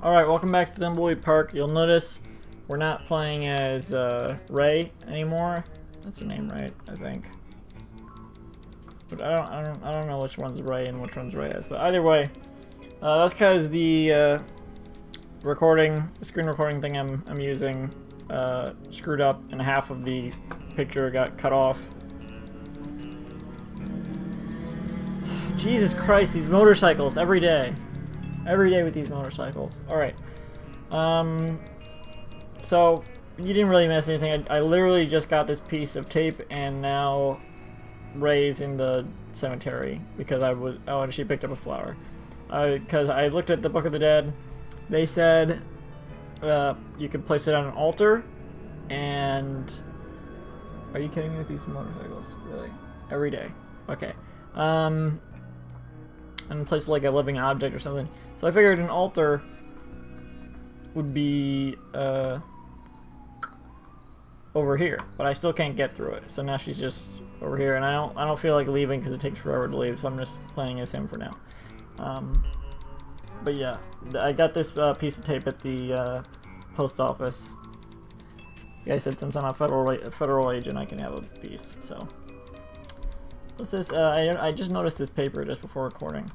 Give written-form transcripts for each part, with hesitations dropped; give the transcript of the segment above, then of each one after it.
Alright, welcome back to Thimbleweed Park. You'll notice we're not playing as Ray anymore. That's her name, right? I think. But I don't know which one's Ray and which one's Reyes. But either way, that's because the screen recording thing I'm using screwed up, and half of the picture got cut off. Jesus Christ, these motorcycles every day. Every day with these motorcycles. Alright. So, you didn't really miss anything. I literally just got this piece of tape, and now Ray's in the cemetery because I was. Oh, and she picked up a flower. Because I looked at the Book of the Dead. They said you could place it on an altar, and. Are you kidding me with these motorcycles? Really? Every day. Okay. And place like a living object or something. So I figured an altar would be over here, but I still can't get through it. So now she's just over here, and I don't feel like leaving because it takes forever to leave. So I'm just playing as him for now. But yeah, I got this piece of tape at the post office. The guy said since I'm a federal agent, I can have a piece. So. What's this? I just noticed this paper just before recording.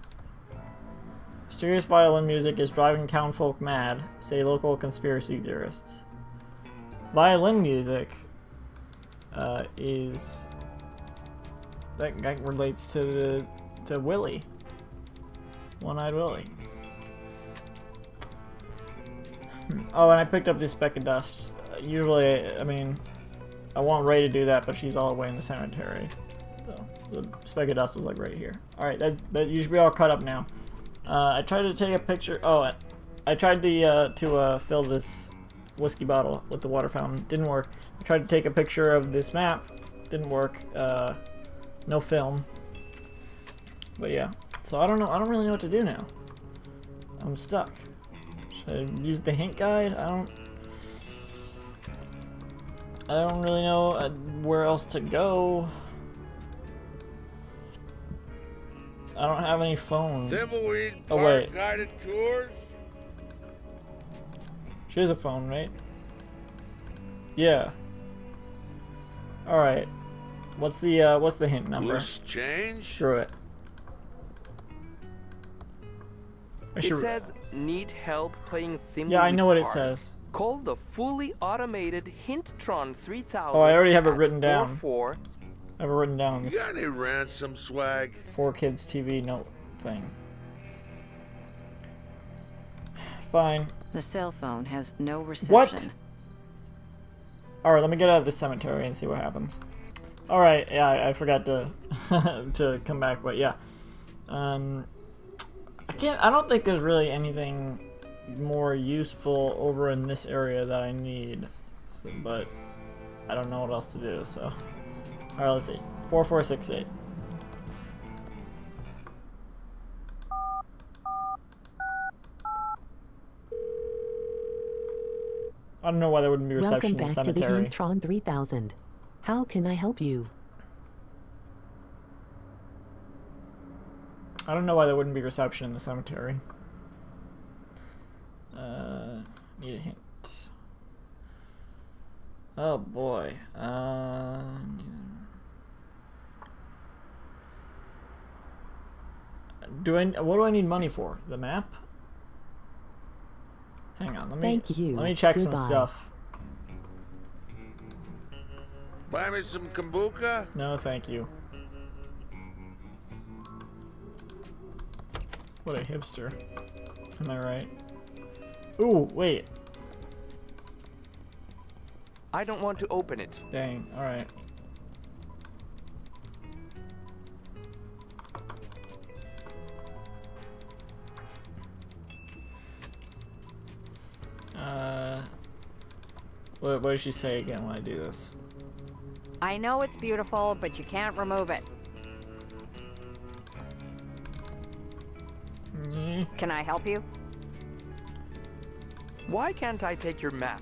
Mysterious violin music is driving town folk mad, say local conspiracy theorists. Violin music is that relates to Willie, One-Eyed Willie. Oh, and I picked up this speck of dust. Usually, I mean, I want Ray to do that, but she's all the way in the cemetery. So, the speck of dust was like right here. Alright, that you should be all cut up now. I tried to take a picture. Oh, I tried to fill this whiskey bottle with the water fountain. Didn't work. I tried to take a picture of this map. Didn't work. No film. But yeah. So I don't know. I don't really know what to do now. I'm stuck. Should I use the hint guide? I don't really know where else to go. I don't have any phone. Thimbleweed Park guided tours. She has a phone, right? Yeah. All right. What's the hint number? List change. Screw it. It says need help playing Thimbleweed Park. Yeah, I know what it says. Call the fully automated Hintron 3000. Oh, I already have it written down. I've written down this. You got any ransom swag? 4Kids TV note thing. Fine. The cell phone has no reception. What? All right, let me get out of the cemetery and see what happens. All right, yeah, I forgot to to come back, but yeah, I can't. I don't think there's really anything more useful over in this area that I need, but I don't know what else to do, so. Alright, let's see. 4468. I don't know why there wouldn't be reception in the cemetery. Welcome back to the Hintron 3000. How can I help you? I don't know why there wouldn't be reception in the cemetery. Need a hint. Oh boy. What do I need money for? The map? Hang on, let me check some stuff. Buy me some kombucha? No, thank you. What a hipster. Am I right? Ooh, wait. I don't want to open it. Dang, alright. What does she say again when I do this? I know it's beautiful, but you can't remove it. Mm-hmm. Can I help you? Why can't I take your map?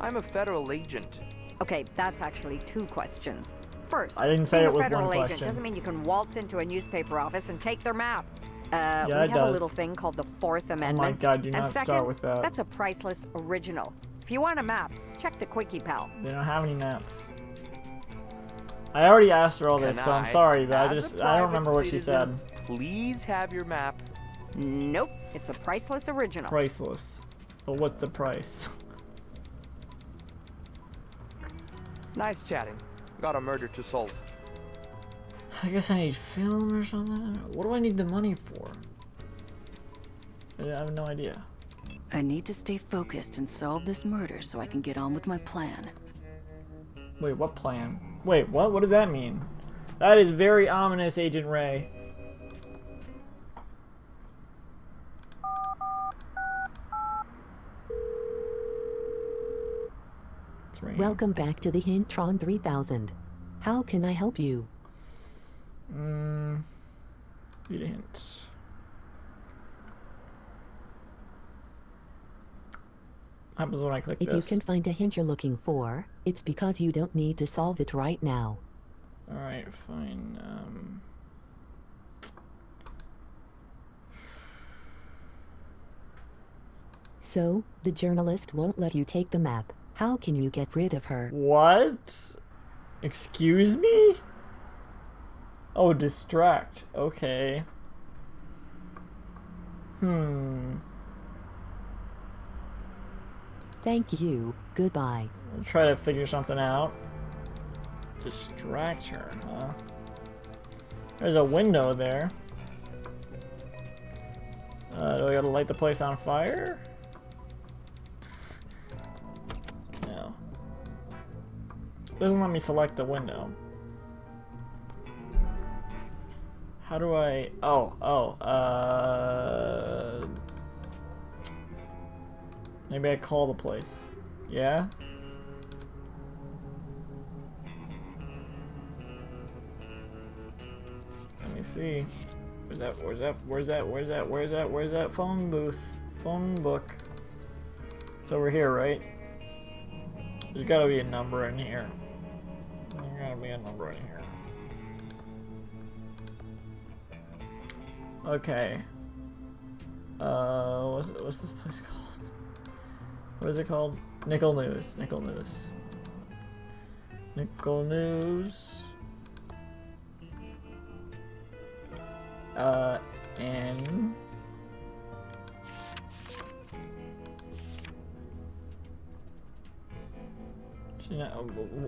I'm a federal agent. Okay, that's actually two questions. First, I didn't say it was one question. Being a federal agent doesn't mean you can waltz into a newspaper office and take their map. Yeah, we have a little thing called the Fourth Amendment. Oh my God, do not start with that. That's a priceless original. If you want a map, check the Quickie Pal. They don't have any maps. I already asked her all this, so I'm sorry, but I don't remember what she said. Please have your map. Nope, it's a priceless original. Priceless. But what's the price? Nice chatting. Got a murder to solve. I guess I need film or something. What do I need the money for? I have no idea. I need to stay focused and solve this murder so I can get on with my plan. Wait, what plan? Wait, what? What does that mean? That is very ominous, Agent Ray. Welcome back to the Hintron 3000. How can I help you? Need a hint. What happens when I click this? If you can find a hint you're looking for, it's because you don't need to solve it right now. Alright, fine. So, the journalist won't let you take the map. How can you get rid of her? What? Excuse me? Oh, distract. Okay. Thank you. Goodbye. I'll try to figure something out. Distract her, huh? There's a window there. Do I gotta light the place on fire? No. Doesn't let me select the window. How do I... Maybe I call the place. Yeah? Let me see. Where's that phone booth? Phone book. It's over here, right? There's gotta be a number in here. There's gotta be a number in here. Okay. What's this place called? What is it called? Nickel News. Nickel News. Nickel News. N.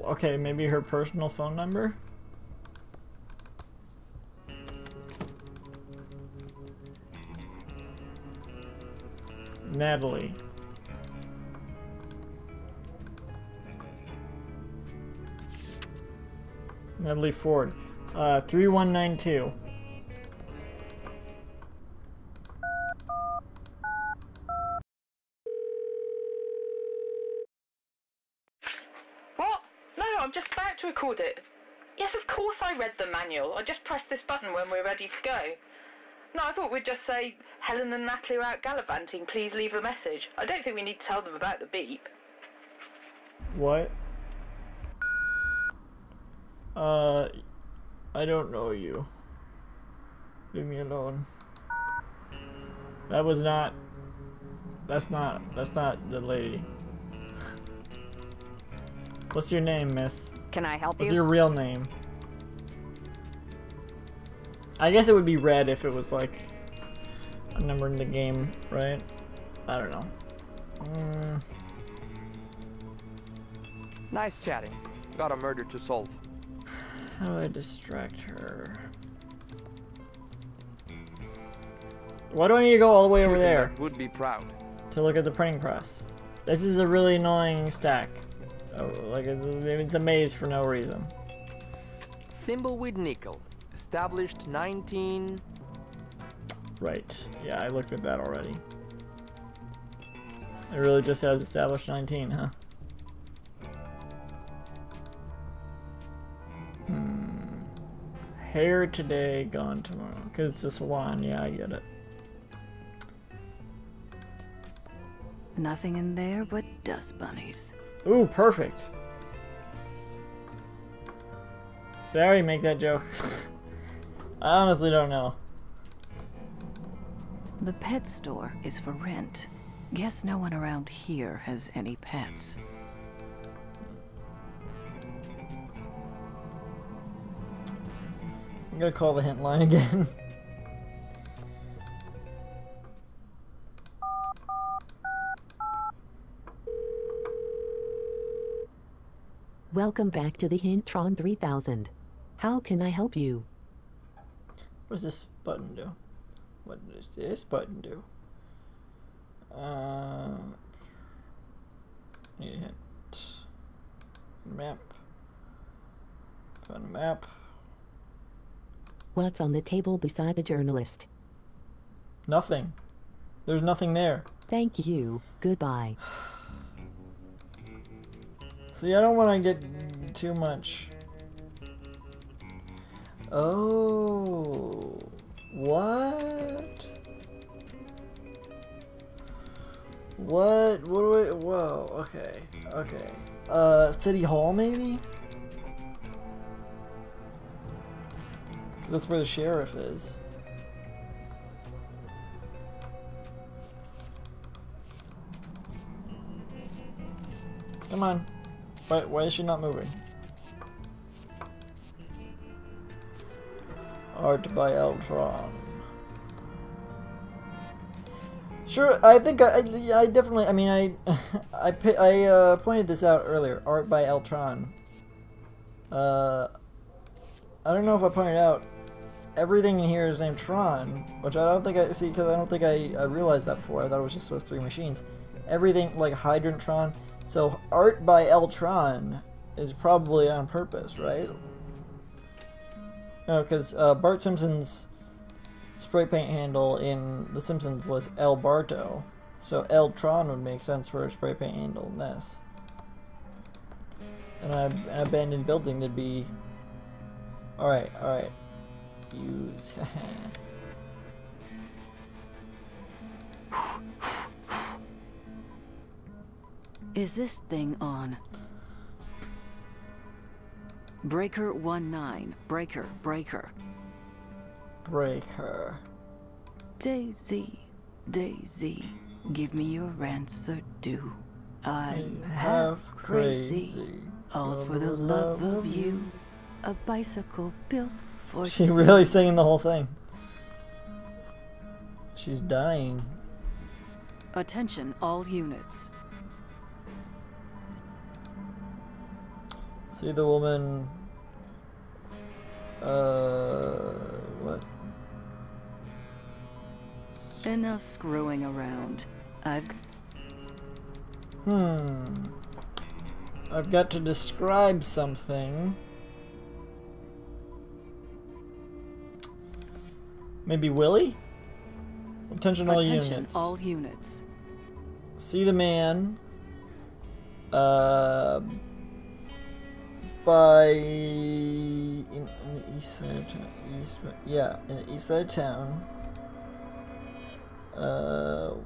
Okay, maybe her personal phone number? Natalie. Natalie Ford. 3192. What? No, I'm just about to record it. Yes, of course I read the manual. I just pressed this button when we're ready to go. No, I thought we'd just say, Helen and Natalie are out gallivanting. Please leave a message. I don't think we need to tell them about the beep. What? I don't know you. Leave me alone. That was not... That's not the lady. What's your name, miss? Can I help you? What's your real name? I guess it would be red if it was like a number in the game, right? I don't know. Nice chatting. Got a murder to solve. How do I distract her? Why do I need to go all the way over there? Would be proud to look at the printing press. This is a really annoying stack. Oh, like it's a maze for no reason. Thimbleweed Nickel, established 19. Right. Yeah, I looked at that already. It really just has established 19, huh? Hair today, gone tomorrow. Because it's a salon, yeah, I get it. Nothing in there but dust bunnies. Ooh, perfect. Did I already make that joke? I honestly don't know. The pet store is for rent. Guess no one around here has any pets. I'm gonna call the hint line again. Welcome back to the Hintron 3000. How can I help you? What does this button do? What does this button do? Need a hint. Map. Found a map. What's on the table beside the journalist? Nothing. There's nothing there. Thank you. Goodbye. See, I don't want to get too much. Oh, what? What? What do I? Whoa. Okay. Okay. City Hall, maybe? Because that's where the sheriff is. Come on. Why is she not moving? Art by Eltron. Sure, I think I definitely. I mean, I pointed this out earlier. Art by Eltron. I don't know if I pointed out everything in here is named Tron, which I don't think I see because I don't think I realized that before. I thought it was just those three machines. Everything like Hydrantron. So Art by Eltron is probably on purpose, right? No, because Bart Simpson's spray paint handle in The Simpsons was El Barto, so Eltron would make sense for a spray paint handle in this. And an abandoned building, there'd be... Alright, alright. Use... Is this thing on? Breaker 19. Breaker. Breaker. Breaker. Daisy. Daisy. Give me your ransom due. I'm half crazy. All for the love of you. A bicycle built for you. She's really singing the whole thing. She's dying. Attention all units. See the woman, what? Enough screwing around. I've got to describe something. Maybe Willie? Attention all units. Attention all units. See the man, in the east side of town, in the east side of town.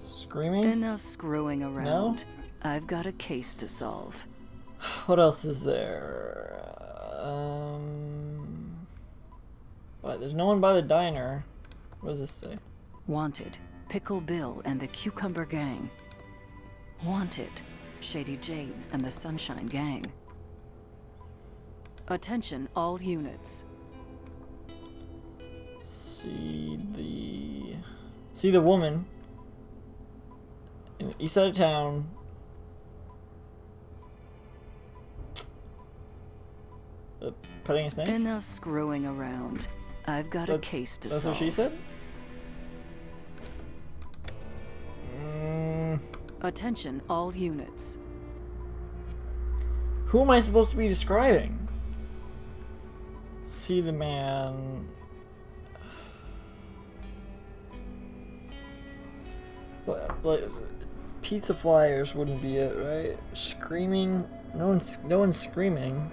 Screaming? Enough screwing around. No? I've got a case to solve. What else is there? But there's no one by the diner. What does this say? Wanted, Pickle Bill and the Cucumber Gang. Wanted, Shady Jane and the Sunshine Gang. Attention all units. See the woman in the east side of town. Petting a snake? Enough screwing around. I've got a case to solve. That's what she said? Attention all units. Who am I supposed to be describing? See the man. But pizza flyers wouldn't be it, right? Screaming. No one's screaming.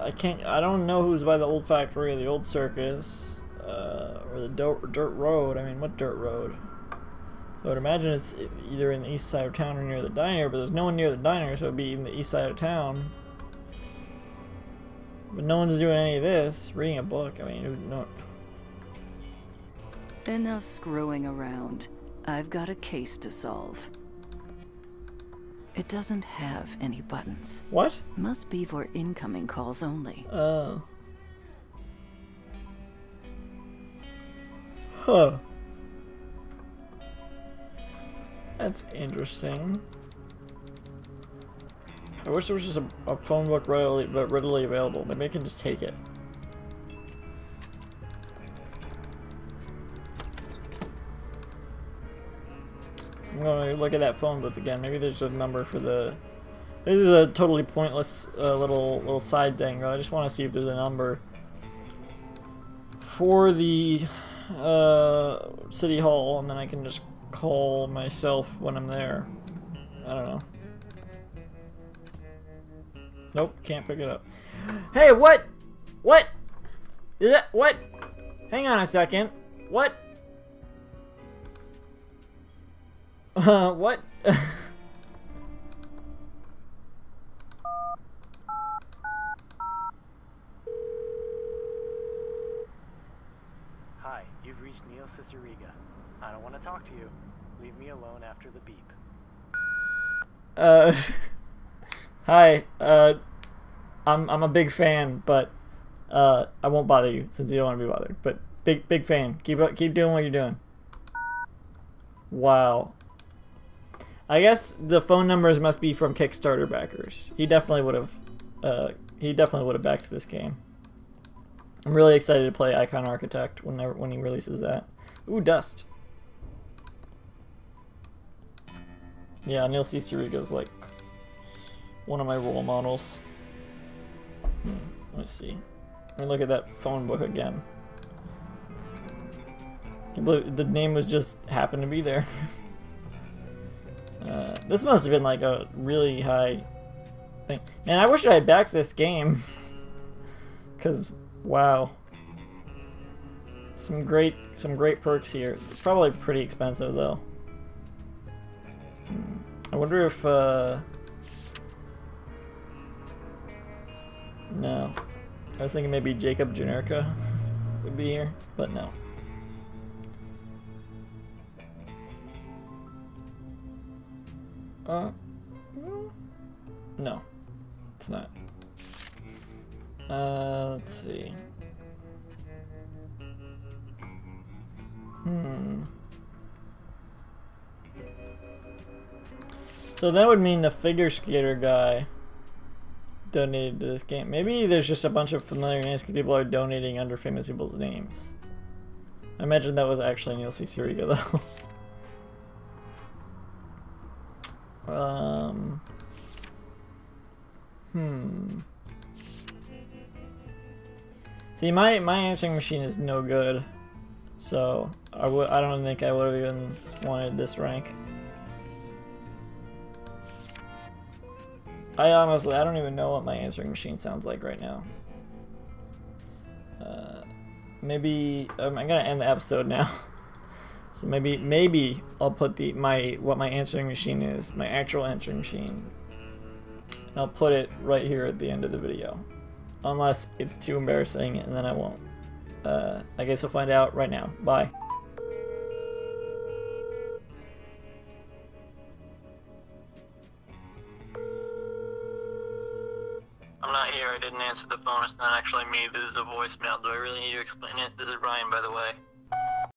I don't know who's by the old factory or the old circus. Or the dirt road. I mean, what dirt road? I would imagine it's either in the east side of town or near the diner, but there's no one near the diner, so it'd be in the east side of town. But no one's doing any of this. Reading a book, I mean, no. Enough screwing around. I've got a case to solve. It doesn't have any buttons. What? Must be for incoming calls only. Oh. Huh. That's interesting. I wish there was just a phone book readily available. Maybe I can just take it. I'm gonna look at that phone book again. Maybe there's a number for the... This is a totally pointless little side thing, but I just want to see if there's a number for the City Hall, and then I can just call myself when I'm there. I don't know. Nope, can't pick it up. Hey, what? What? Is that what? Hang on a second. What? What? Hi, you've reached Neil Cicierega. I don't want to talk to you. Leave me alone after the beep. Hi, I'm a big fan, but I won't bother you since you don't want to be bothered. But big fan. Keep doing what you're doing. Wow. I guess the phone numbers must be from Kickstarter backers. He definitely would have backed this game. I'm really excited to play Icon Architect when he releases that. Ooh, dust. Yeah, Neil Cicierega's like one of my role models. Let me see. Let me look at that phone book again. I can't believe the name was just happened to be there. This must have been like a really high thing. Man, I wish I had backed this game. Cause wow, some great perks here. It's probably pretty expensive though. I wonder if. No. I was thinking maybe Jacob Janerka would be here, but no. No. It's not. Let's see. So that would mean the figure skater guy donated to this game. Maybe there's just a bunch of familiar names because people are donating under famous people's names. I imagine that was actually Neil Cicierega though. See, my answering machine is no good, so I don't think I would have even wanted this rank. I don't even know what my answering machine sounds like right now. Maybe I'm gonna end the episode now. So maybe I'll put my answering machine is, my actual answering machine, and I'll put it right here at the end of the video, unless it's too embarrassing and then I won't. I guess we'll find out right now. Bye. I'm not here, I didn't answer the phone, it's not actually me, this is a voicemail, do I really need to explain it? This is Ryan, by the way.